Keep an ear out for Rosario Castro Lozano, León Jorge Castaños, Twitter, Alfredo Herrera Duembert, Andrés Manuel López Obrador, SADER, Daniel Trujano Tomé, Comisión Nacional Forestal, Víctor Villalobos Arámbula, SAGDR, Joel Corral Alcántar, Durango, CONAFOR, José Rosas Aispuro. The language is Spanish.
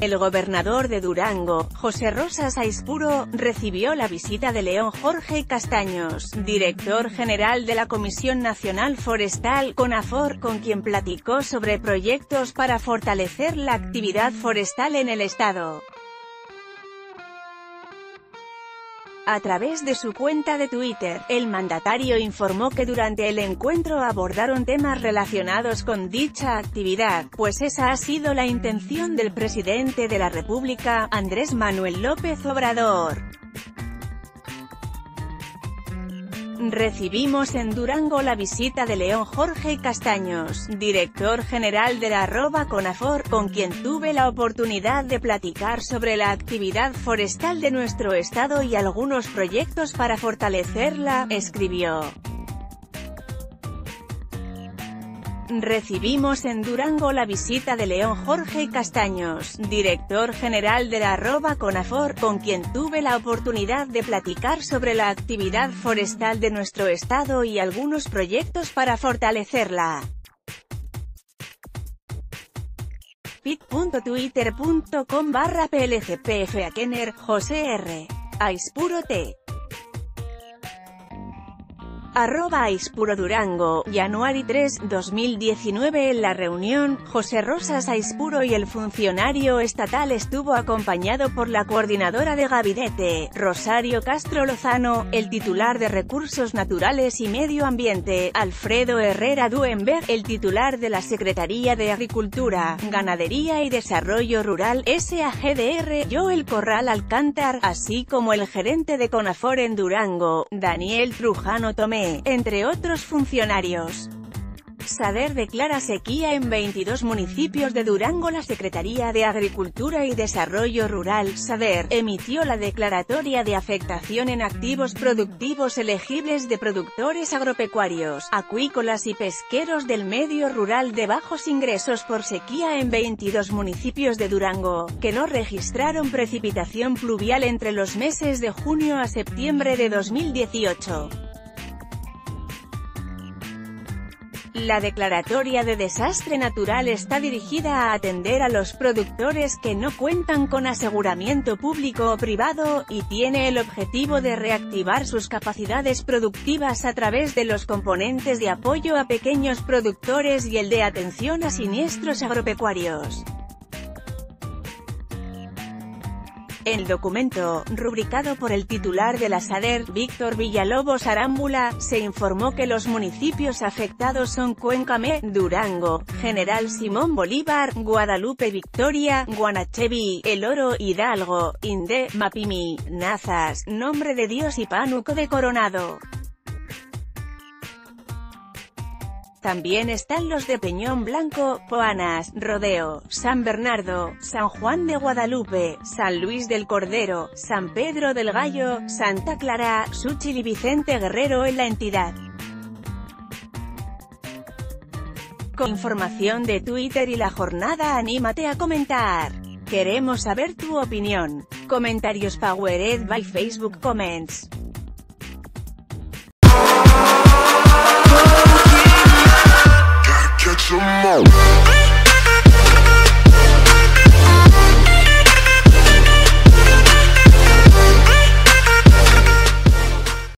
El gobernador de Durango, José Rosas Aispuro, recibió la visita de León Jorge Castaños, director general de la Comisión Nacional Forestal, CONAFOR, con quien platicó sobre proyectos para fortalecer la actividad forestal en el estado. A través de su cuenta de Twitter, el mandatario informó que durante el encuentro abordaron temas relacionados con dicha actividad, pues esa ha sido la intención del presidente de la República, Andrés Manuel López Obrador. Recibimos en Durango la visita de León Jorge Castaños, director general de la @CONAFOR, con quien tuve la oportunidad de platicar sobre la actividad forestal de nuestro estado y algunos proyectos para fortalecerla, escribió. Recibimos en Durango la visita de León Jorge Castaños, director general de la @CONAFOR, con quien tuve la oportunidad de platicar sobre la actividad forestal de nuestro estado y algunos proyectos para fortalecerla. pic.twitter.com/plgpfakener, José R. Aispuro T. @Aispuro Durango, January 3, 2019. En la reunión, José Rosas Aispuro y el funcionario estatal estuvo acompañado por la coordinadora de gabinete, Rosario Castro Lozano, el titular de Recursos Naturales y Medio Ambiente, Alfredo Herrera Duembert, el titular de la Secretaría de Agricultura, Ganadería y Desarrollo Rural, SAGDR, Joel Corral Alcántar, así como el gerente de CONAFOR en Durango, Daniel Trujano Tomé, entre otros funcionarios. SADER declara sequía en 22 municipios de Durango. La Secretaría de Agricultura y Desarrollo Rural, SADER, emitió la declaratoria de afectación en activos productivos elegibles de productores agropecuarios, acuícolas y pesqueros del medio rural de bajos ingresos por sequía en 22 municipios de Durango, que no registraron precipitación pluvial entre los meses de junio a septiembre de 2018. La declaratoria de desastre natural está dirigida a atender a los productores que no cuentan con aseguramiento público o privado, y tiene el objetivo de reactivar sus capacidades productivas a través de los componentes de apoyo a pequeños productores y el de atención a siniestros agropecuarios. El documento, rubricado por el titular de la SADER, Víctor Villalobos Arámbula, se informó que los municipios afectados son Cuencamé, Durango, General Simón Bolívar, Guadalupe Victoria, Guanacheví, El Oro, Hidalgo, Inde, Mapimí, Nazas, Nombre de Dios y Pánuco de Coronado. También están los de Peñón Blanco, Poanas, Rodeo, San Bernardo, San Juan de Guadalupe, San Luis del Cordero, San Pedro del Gallo, Santa Clara, Xúchil y Vicente Guerrero en la entidad. Con información de Twitter y La Jornada, anímate a comentar. Queremos saber tu opinión. Comentarios powered by Facebook Comments.